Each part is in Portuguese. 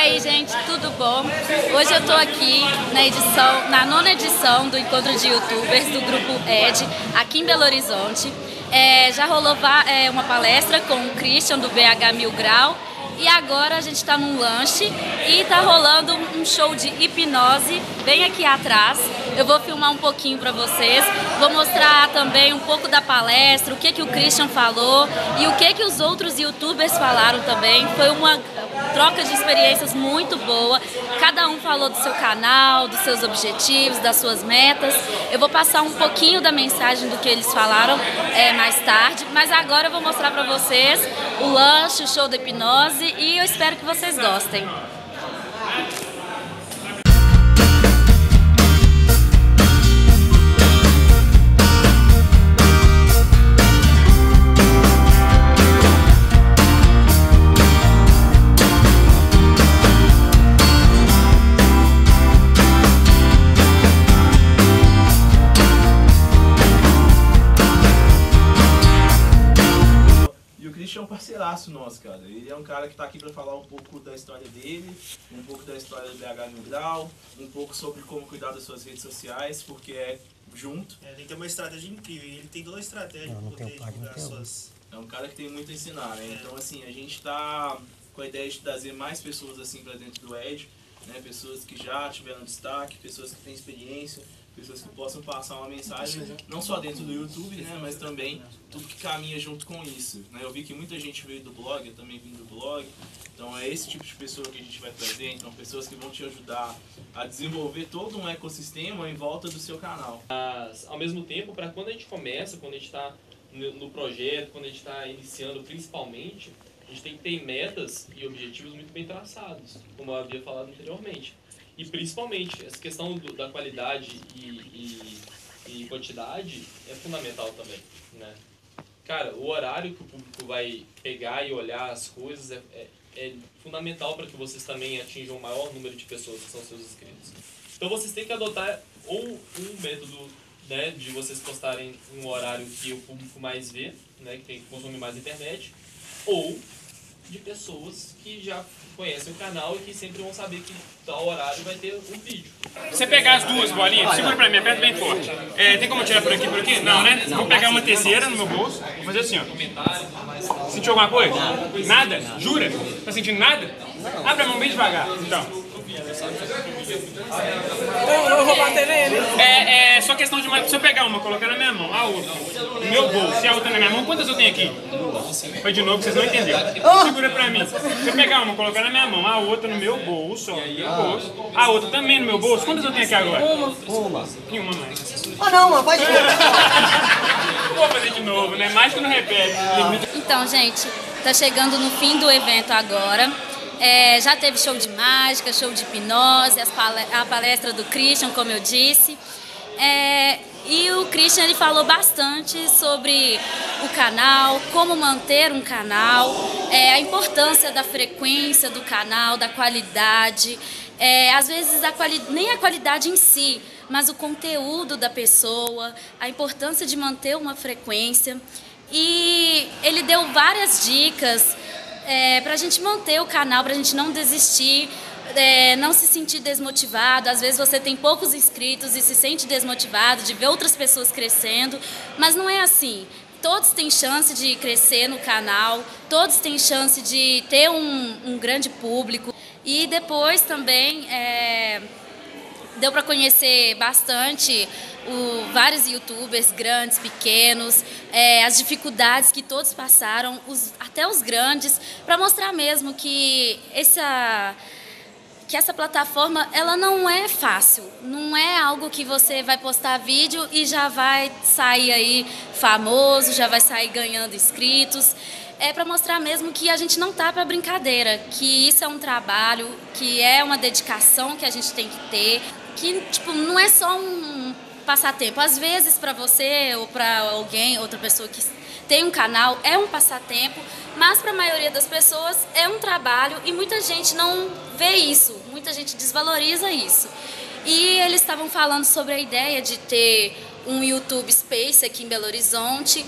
aí, gente, tudo bom? Hoje eu tô aqui na nona edição do encontro de youtubers do Grupo ED, aqui em Belo Horizonte. Já rolou uma palestra com o Christian do BH Mil Grau e agora a gente tá num lanche e tá rolando um show de hipnose bem aqui atrás. Eu vou filmar um pouquinho pra vocês, vou mostrar também um pouco da palestra, o que o Christian falou e o que os outros youtubers falaram também. Foi uma troca de experiências muito boa, cada um falou do seu canal, dos seus objetivos, das suas metas. Eu vou passar um pouquinho da mensagem do que eles falaram mais tarde, mas agora eu vou mostrar pra vocês o lanche, o show da hipnose e eu espero que vocês gostem. É um parceiraço nosso, cara. Ele é um cara que tá aqui para falar um pouco da história dele, um pouco da história do BH Mil Grau, um pouco sobre como cuidar das suas redes sociais, porque é junto. Ele tem uma estratégia incrível, ele tem toda a estratégia para poder divulgar suas... É um cara que tem muito a ensinar, né? Então, assim, a gente tá com a ideia de trazer mais pessoas assim para dentro do ED, né? Pessoas que já tiveram destaque, pessoas que têm experiência, pessoas que possam passar uma mensagem, não só dentro do YouTube, né, mas também tudo que caminha junto com isso, né? Eu vi que muita gente veio do blog, eu também vim do blog, então é esse tipo de pessoa que a gente vai trazer, então pessoas que vão te ajudar a desenvolver todo um ecossistema em volta do seu canal. Mas, ao mesmo tempo, para quando a gente começa, quando a gente está no projeto, quando a gente está iniciando principalmente, a gente tem que ter metas e objetivos muito bem traçados, como eu havia falado anteriormente. E principalmente, essa questão da qualidade e quantidade é fundamental também, né? Cara, o horário que o público vai pegar e olhar as coisas é fundamental para que vocês também atinjam o maior número de pessoas que são seus inscritos. Então vocês têm que adotar ou um método, né, de vocês postarem um horário que o público mais vê, né, que consome mais internet, ou de pessoas que já conhecem o canal e que sempre vão saber que tal horário vai ter um vídeo. Você pegar as duas bolinhas, segura pra mim, aperta bem forte. Tem como tirar por aqui, por aqui? Não, né? Vou pegar uma terceira no meu bolso, vou fazer assim, ó. Sentiu alguma coisa? Nada? Jura? Tá sentindo nada? Abre a mão bem devagar, então. Eu vou bater nele. É só questão de uma. Se eu pegar uma, colocar na minha mão, a outra, no meu bolso, e a outra na minha mão, quantas eu tenho aqui? Foi de novo, vocês não entenderam. Segura pra mim. Se eu pegar uma, colocar na minha mão, a outra no meu bolso, ó, no meu bolso, a outra também no meu bolso, quantas eu tenho aqui agora? Uma. E uma mais. Ah não, mano, pode ir. Vou fazer de novo, né? Mais que não repete. Então, gente, tá chegando no fim do evento agora. Já teve show de mágica, show de hipnose, a palestra do Christian, como eu disse. E o Christian ele falou bastante sobre o canal, como manter um canal, a importância da frequência do canal, da qualidade. Às vezes nem a qualidade em si, mas o conteúdo da pessoa, a importância de manter uma frequência. E ele deu várias dicas pra gente manter o canal, pra gente não desistir, não se sentir desmotivado. Às vezes você tem poucos inscritos e se sente desmotivado de ver outras pessoas crescendo, mas não é assim. Todos têm chance de crescer no canal, todos têm chance de ter um grande público. E depois também deu para conhecer bastante vários youtubers, grandes, pequenos, as dificuldades que todos passaram, até os grandes, para mostrar mesmo que essa plataforma ela não é fácil, não é algo que você vai postar vídeo e já vai sair aí famoso, já vai sair ganhando inscritos. É para mostrar mesmo que a gente não tá para brincadeira, que isso é um trabalho, que é uma dedicação que a gente tem que ter, que tipo, não é só um passatempo. Às vezes para você ou para alguém, outra pessoa que tem um canal, é um passatempo, mas para a maioria das pessoas é um trabalho e muita gente não vê isso, muita gente desvaloriza isso. E eles estavam falando sobre a ideia de ter um YouTube Space aqui em Belo Horizonte,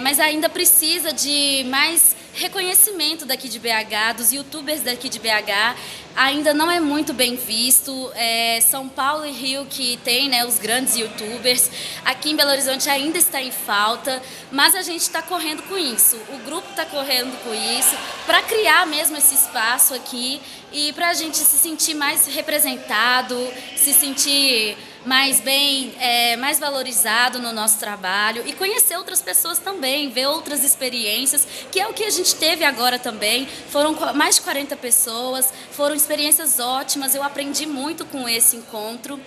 mas ainda precisa de mais reconhecimento daqui de BH, dos youtubers daqui de BH, ainda não é muito bem visto. É São Paulo e Rio que tem, né, os grandes youtubers. Aqui em Belo Horizonte ainda está em falta, mas a gente está correndo com isso. O grupo está correndo com isso para criar mesmo esse espaço aqui e para a gente se sentir mais representado, se sentir mais bem, mais valorizado no nosso trabalho e conhecer outras pessoas também, ver outras experiências, que é o que a gente teve agora também. Foram mais de 40 pessoas, foram experiências ótimas, eu aprendi muito com esse encontro.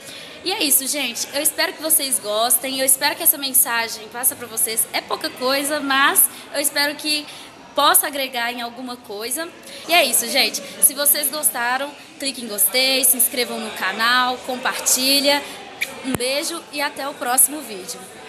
E é isso, gente. Eu espero que vocês gostem, eu espero que essa mensagem passe para vocês. É pouca coisa, mas eu espero que possa agregar em alguma coisa. E é isso, gente. Se vocês gostaram, clique em gostei, se inscrevam no canal, compartilha. Um beijo e até o próximo vídeo.